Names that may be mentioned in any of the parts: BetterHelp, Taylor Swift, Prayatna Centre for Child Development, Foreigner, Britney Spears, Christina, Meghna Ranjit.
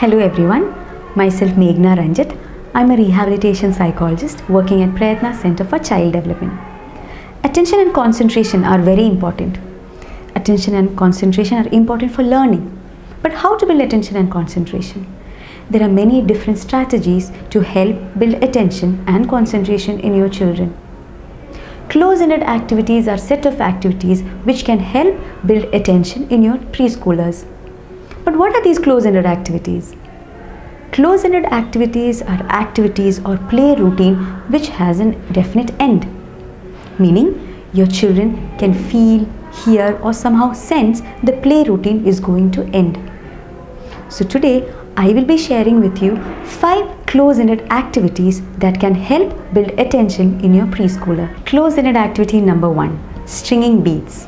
Hello everyone, myself Meghna Ranjit. I'm a rehabilitation psychologist working at Prayatna Centre for Child Development. Attention and concentration are very important. Attention and concentration are important for learning. But how to build attention and concentration? There are many different strategies to help build attention and concentration in your children. Close-ended activities are set of activities which can help build attention in your preschoolers. But what are these close-ended activities? Close-ended activities are activities or play routine which has a definite end. Meaning, your children can feel, hear or somehow sense the play routine is going to end. So today, I will be sharing with you 5 close-ended activities that can help build attention in your preschooler. Close-ended activity number 1, stringing beads.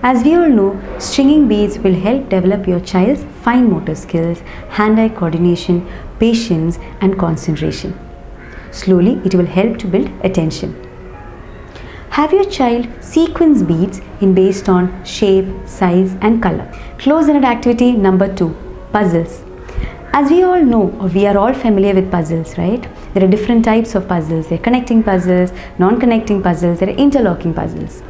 As we all know, stringing beads will help develop your child's fine motor skills, hand-eye coordination, patience and concentration. Slowly, it will help to build attention. Have your child sequence beads based on shape, size and color. Close-ended activity number 2, puzzles. As we all know, or we are all familiar with puzzles, right? There are different types of puzzles. There are connecting puzzles, non-connecting puzzles, there are interlocking puzzles.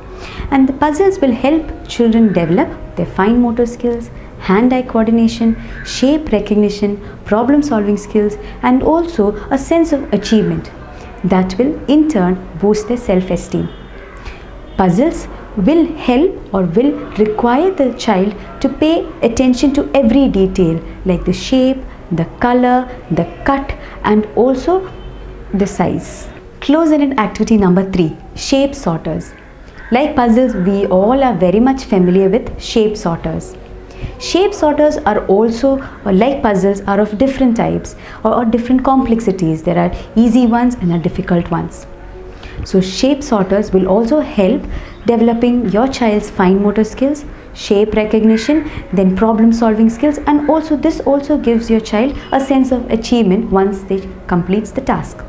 And the puzzles will help children develop their fine motor skills, hand-eye coordination, shape recognition, problem-solving skills and also a sense of achievement that will in turn boost their self-esteem. Puzzles will help or will require the child to pay attention to every detail like the shape, the color, the cut and also the size. Close-ended activity number 3, shape sorters. Like puzzles, we all are very much familiar with shape sorters. Shape sorters are also, or like puzzles, are of different types or different complexities. There are easy ones and are difficult ones. So shape sorters will also help developing your child's fine motor skills, shape recognition, then problem solving skills and also this also gives your child a sense of achievement once they complete the task.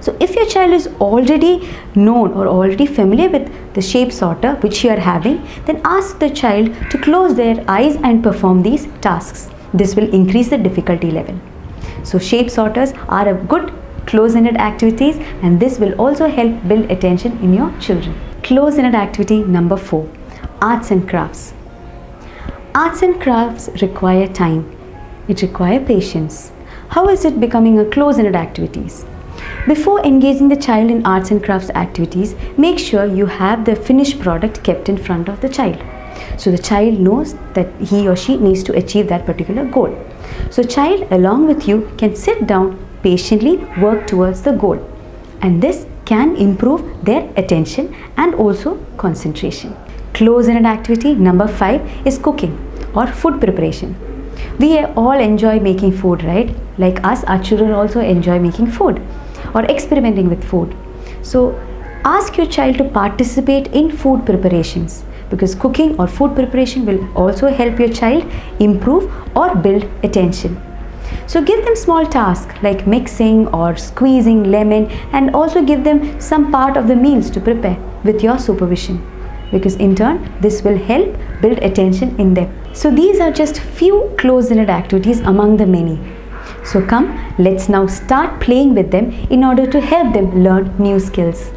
So if your child is already known or already familiar with the shape sorter which you are having, then ask the child to close their eyes and perform these tasks. This will increase the difficulty level. So shape sorters are a good close-ended activities and this will also help build attention in your children. Close-ended activity number 4, arts and crafts. Arts and crafts require time. It requires patience. How is it becoming a close-ended activities? Before engaging the child in arts and crafts activities, make sure you have the finished product kept in front of the child. So the child knows that he or she needs to achieve that particular goal. So child along with you can sit down, patiently work towards the goal. And this can improve their attention and also concentration. Close-ended activity number 5 is cooking or food preparation. We all enjoy making food, right? Like us, our children also enjoy making food or experimenting with food. So ask your child to participate in food preparations because cooking or food preparation will also help your child improve or build attention. So give them small tasks like mixing or squeezing lemon and also give them some part of the meals to prepare with your supervision. Because in turn, this will help build attention in them. So these are just few close-ended activities among the many. So come, let's now start playing with them in order to help them learn new skills.